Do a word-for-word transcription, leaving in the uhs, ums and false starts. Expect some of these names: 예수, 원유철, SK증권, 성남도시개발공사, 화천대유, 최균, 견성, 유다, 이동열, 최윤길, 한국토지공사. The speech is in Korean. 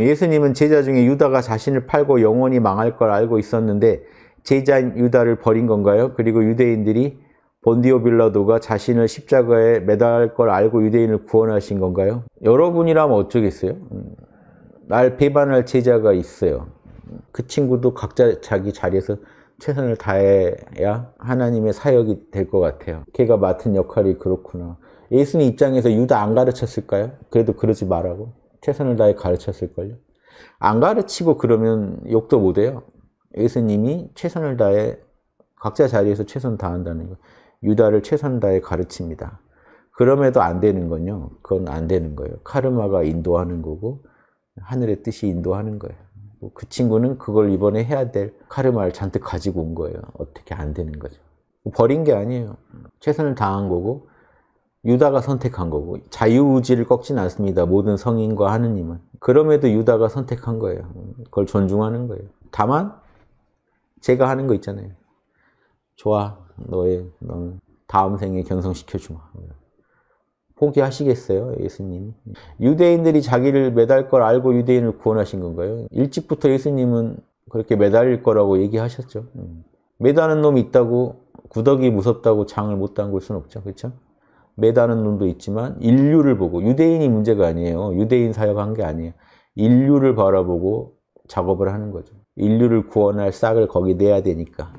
예수님은 제자 중에 유다가 자신을 팔고 영원히 망할 걸 알고 있었는데 제자인 유다를 버린 건가요? 그리고 유대인들이 본디오 빌라도가 자신을 십자가에 매달할 걸 알고 유대인을 구원하신 건가요? 여러분이라면 어쩌겠어요? 날 배반할 제자가 있어요. 그 친구도 각자 자기 자리에서 최선을 다해야 하나님의 사역이 될 것 같아요. 걔가 맡은 역할이 그렇구나. 예수님 입장에서 유다 안 가르쳤을까요? 그래도 그러지 말라고. 최선을 다해 가르쳤을걸요. 안 가르치고 그러면 욕도 못해요. 예수님이 최선을 다해 각자 자리에서 최선 다한다는 거. 유다를 최선 다해 가르칩니다. 그럼에도 안 되는 건요. 그건 안 되는 거예요. 카르마가 인도하는 거고 하늘의 뜻이 인도하는 거예요. 그 친구는 그걸 이번에 해야 될 카르마를 잔뜩 가지고 온 거예요. 어떻게 안 되는 거죠. 버린 게 아니에요. 최선을 다한 거고 유다가 선택한 거고 자유의지를 꺾진 않습니다. 모든 성인과 하느님은. 그럼에도 유다가 선택한 거예요. 그걸 존중하는 거예요. 다만 제가 하는 거 있잖아요. 좋아, 너의 넌 다음 생에 견성시켜주마. 포기하시겠어요, 예수님? 유대인들이 자기를 매달 걸 알고 유대인을 구원하신 건가요? 일찍부터 예수님은 그렇게 매달릴 거라고 얘기하셨죠. 매다는 놈이 있다고 구더기 무섭다고 장을 못 담글 순 없죠, 그렇죠? 매다는 놈도 있지만 인류를 보고, 유대인이 문제가 아니에요. 유대인 사역한 게 아니에요. 인류를 바라보고 작업을 하는 거죠. 인류를 구원할 싹을 거기 내야 되니까.